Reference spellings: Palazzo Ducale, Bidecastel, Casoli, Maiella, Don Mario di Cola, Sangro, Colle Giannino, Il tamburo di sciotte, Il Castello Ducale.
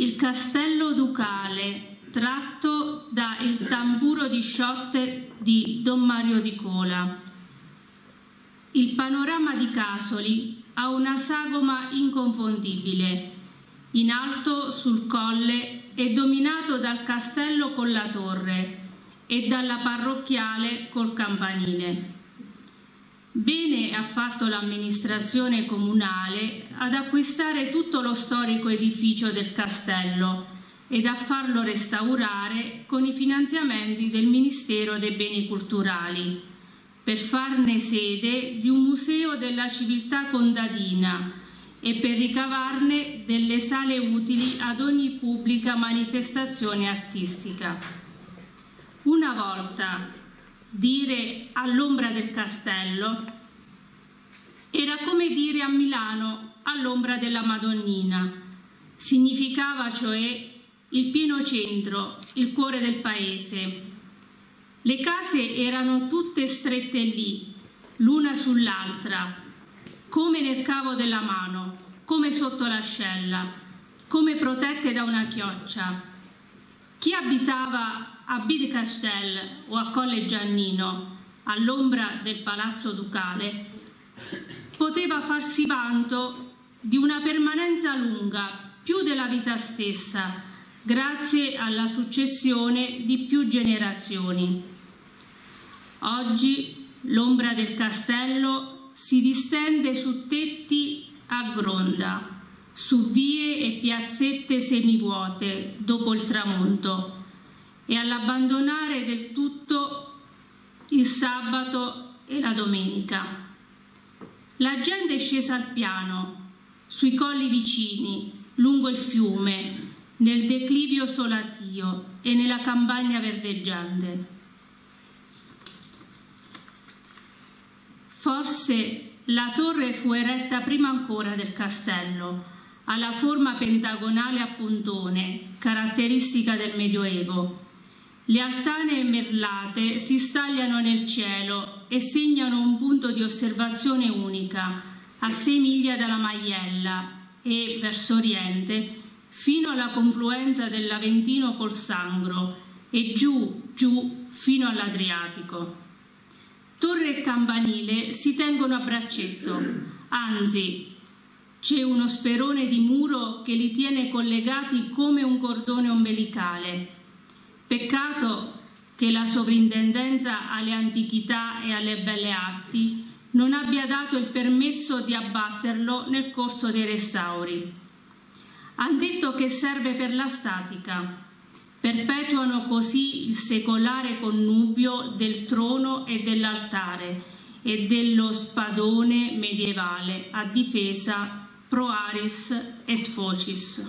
Il Castello Ducale, tratto da Il tamburo di sciotte di Don Mario di Cola. Il panorama di Casoli ha una sagoma inconfondibile, in alto sul colle è dominato dal castello con la torre e dalla parrocchiale col campanile. Bene ha fatto l'amministrazione comunale ad acquistare tutto lo storico edificio del castello ed a farlo restaurare con i finanziamenti del Ministero dei Beni Culturali, per farne sede di un museo della civiltà contadina e per ricavarne delle sale utili ad ogni pubblica manifestazione artistica. Una volta, dire all'ombra del castello era come dire a Milano all'ombra della Madonnina, significava cioè il pieno centro, il cuore del paese. Le case erano tutte strette lì, l'una sull'altra, come nel cavo della mano, come sotto l'ascella, come protette da una chioccia. Chi abitava a Bidecastel o a Colle Giannino, all'ombra del Palazzo Ducale, poteva farsi vanto di una permanenza lunga, più della vita stessa, grazie alla successione di più generazioni. Oggi l'ombra del castello si distende su tetti a gronda, su vie e piazzette semivuote dopo il tramonto e all'abbandonare del tutto il sabato e la domenica. La gente è scesa al piano, sui colli vicini, lungo il fiume, nel declivio solatio e nella campagna verdeggiante. Forse la torre fu eretta prima ancora del castello, alla forma pentagonale a puntone, caratteristica del Medioevo. Le altane merlate si stagliano nel cielo e segnano un punto di osservazione unica, a 6 miglia dalla Maiella e, verso oriente, fino alla confluenza dell'Aventino col Sangro e giù fino all'Adriatico. Torre e campanile si tengono a braccetto, anzi c'è uno sperone di muro che li tiene collegati come un cordone ombelicale. Peccato che la Sovrintendenza alle Antichità e alle Belle Arti non abbia dato il permesso di abbatterlo nel corso dei restauri. Han detto che serve per la statica. Perpetuano così il secolare connubio del trono e dell'altare e dello spadone medievale a difesa pro aris et focis.